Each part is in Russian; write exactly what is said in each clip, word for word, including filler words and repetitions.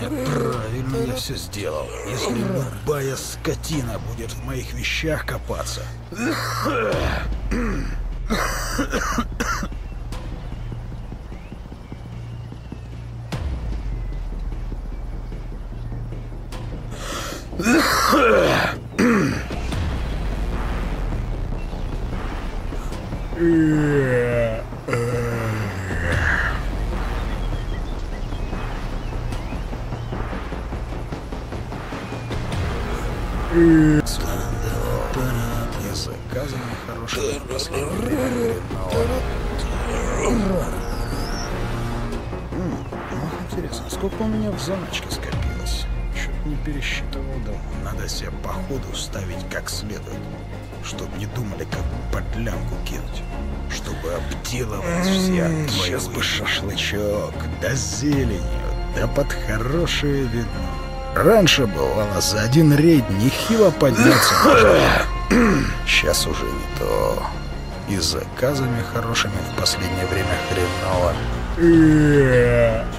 Правильно я все сделал. Если любая скотина будет в моих вещах копаться. Чтобы не думали, как подлянку кинуть. Чтобы обделывать все. Сейчас бы шашлычок, да зеленью, да под хорошее вино. Раньше бывало за один рейд нехило подняться. Сейчас уже не то. И заказами хорошими в последнее время хреново.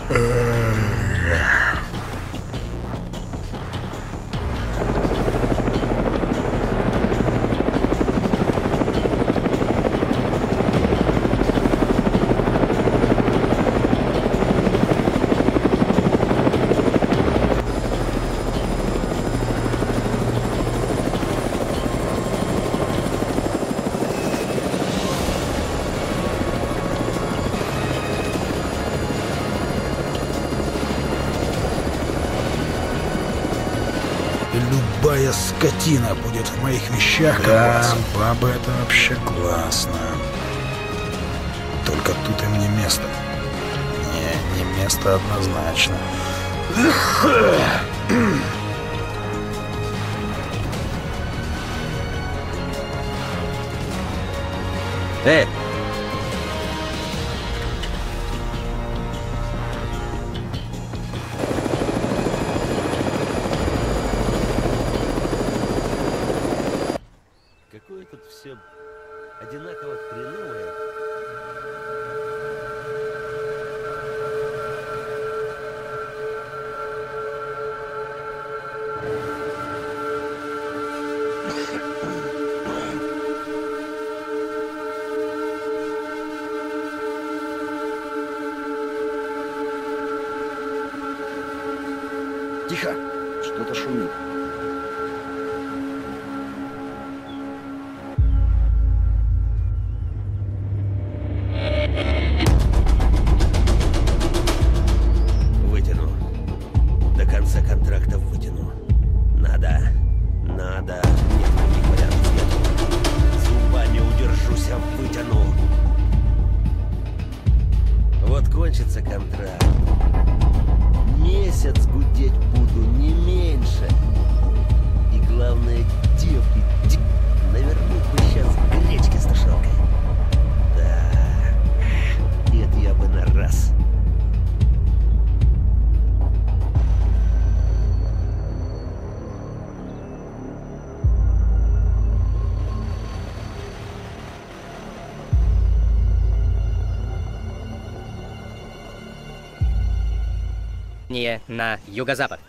Скотина будет в моих вещах копаться. Да, баба, это вообще классно. Только тут им не место. Не, не место однозначно. Эй! На юго-запад.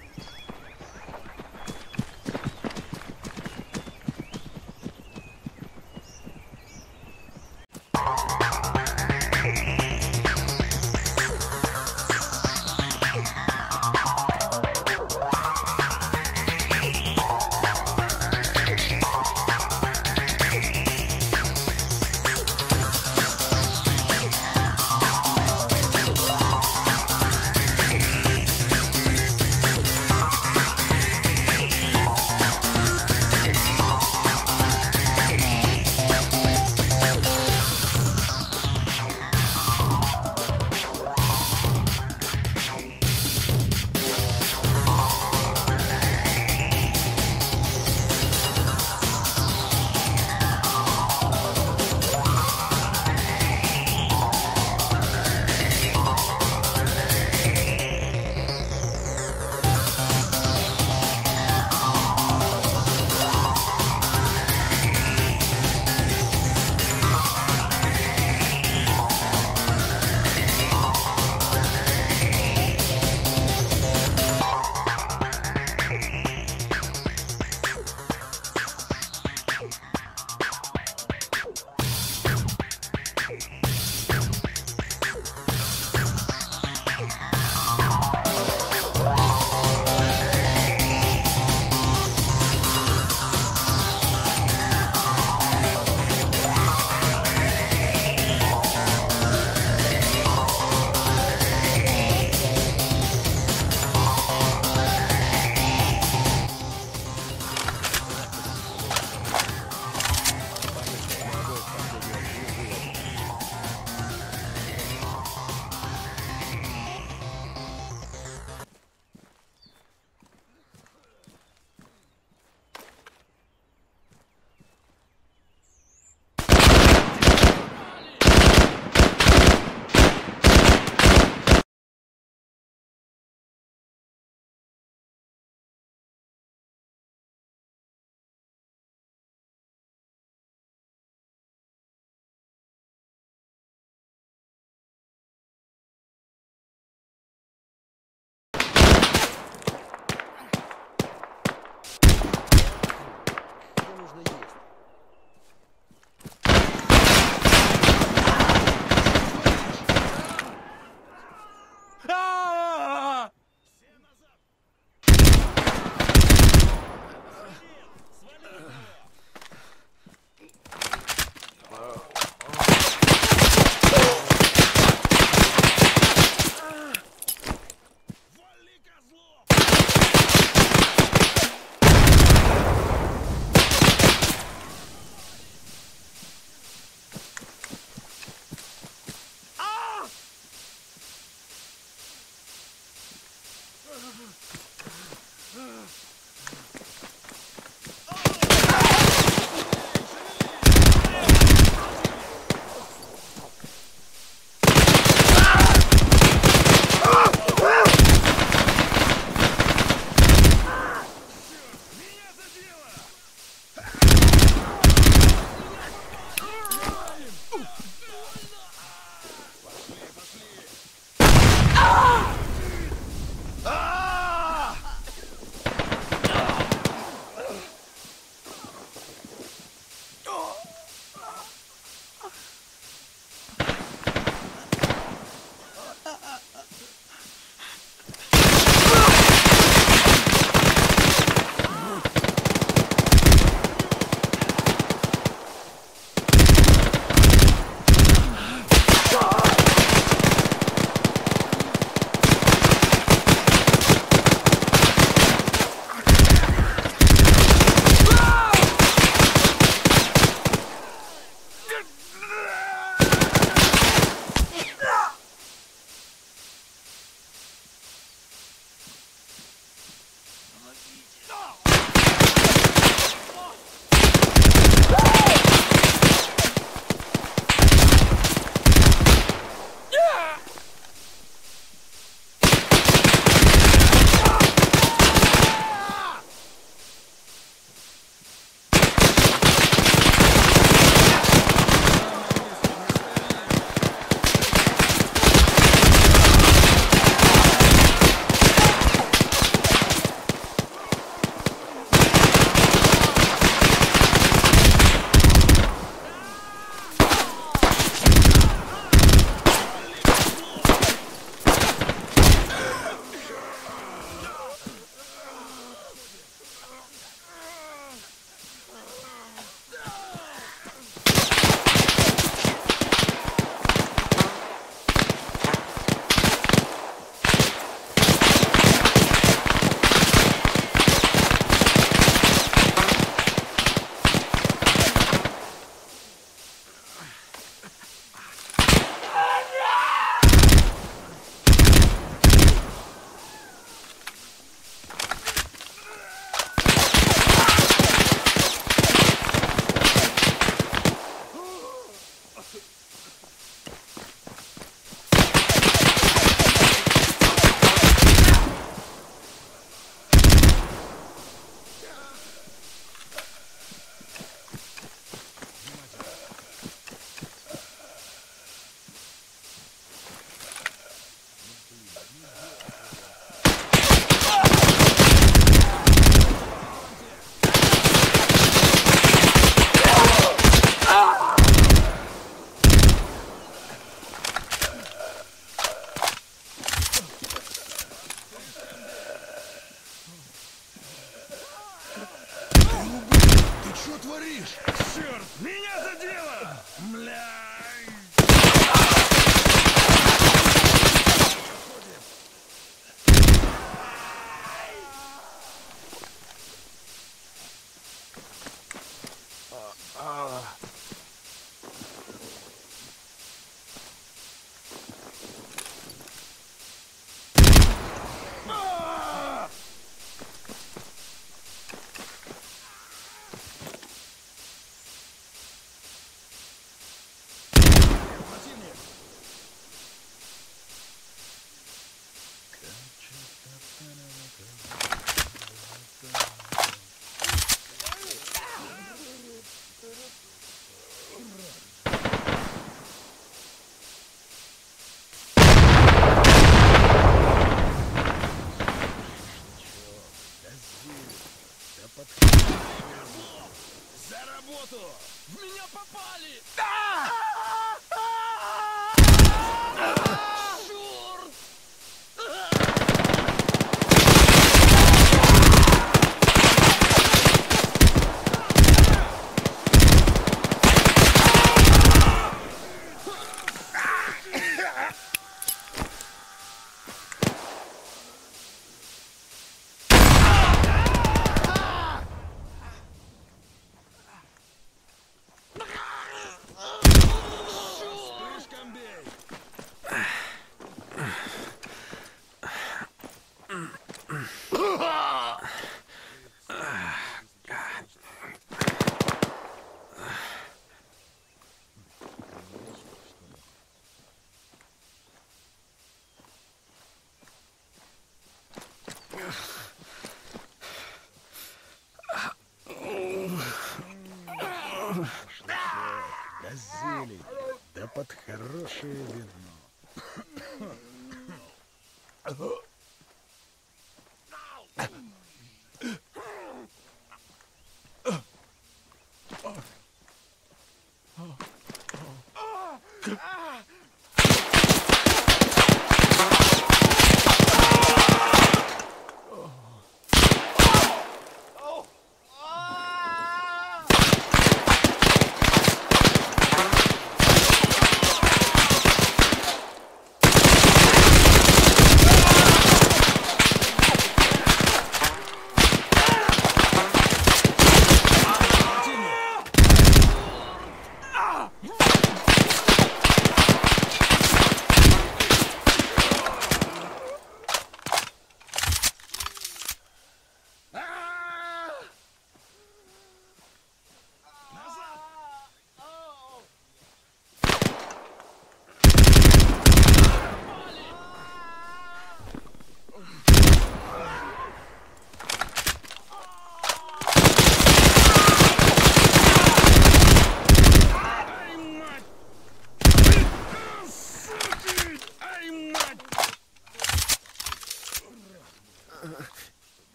Хорошее вино.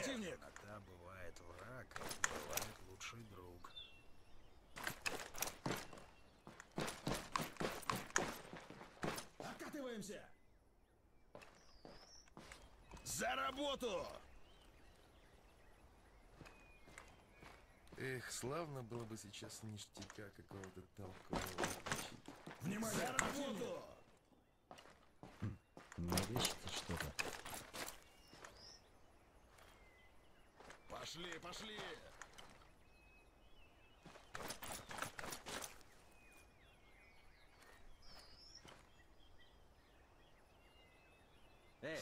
Иногда бывает враг, бывает лучший друг. Откатываемся! За работу! Эх, славно было бы сейчас ништяка какого-то толкового. Внимание! За работу! Навещите что-то. Пошли, пошли! Эй!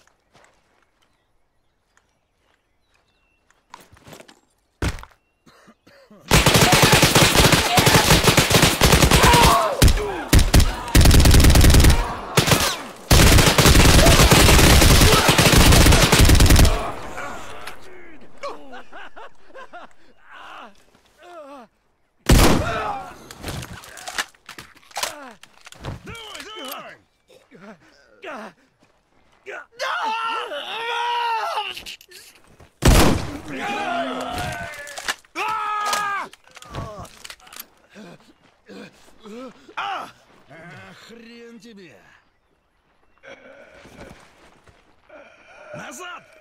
Хрен тебе! Назад!